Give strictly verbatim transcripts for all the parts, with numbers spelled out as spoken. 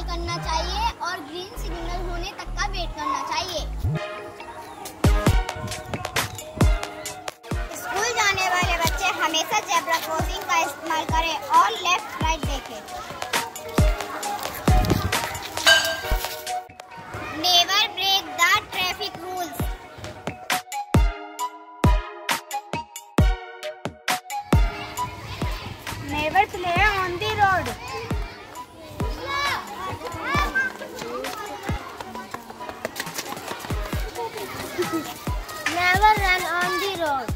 Enjoy करना चाहिए और ग्रीन सिग्नल होने तक का वेट करना चाहिए। स्कूल जाने वाले बच्चे हमेशा जेब्रा क्रॉसिंग का इस्तेमाल करें और लेफ्ट राइट देखें। Never break the traffic rules. Never play on the road. Never run on the road.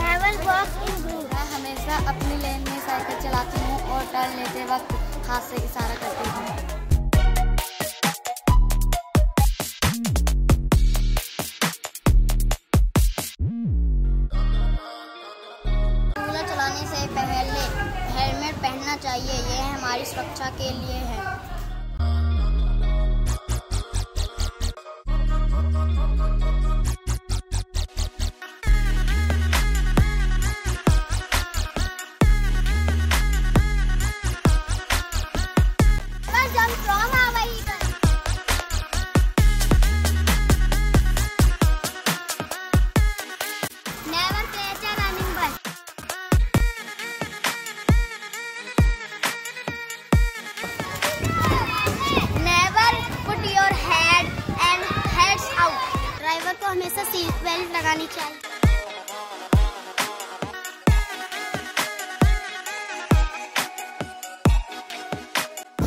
Never walk in group. मैं हमेशा अपनी लेन में साइकिल चलाती हूँ और टर्न लेते वक्त हाथ से इशारा करती हूँ। से पहले हेलमेट पहनना चाहिए, यह हमारी सुरक्षा के लिए है। ड्राइवर को हमेशा सीट बेल्ट लगानी चाहिए।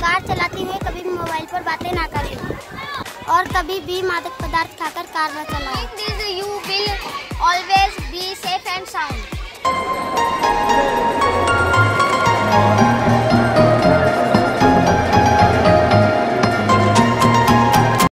कार चलाते हुए कभी भी मोबाइल पर बातें ना करें और कभी भी मादक पदार्थ खाकर कार न चलाएं। This you will always be safe and sound.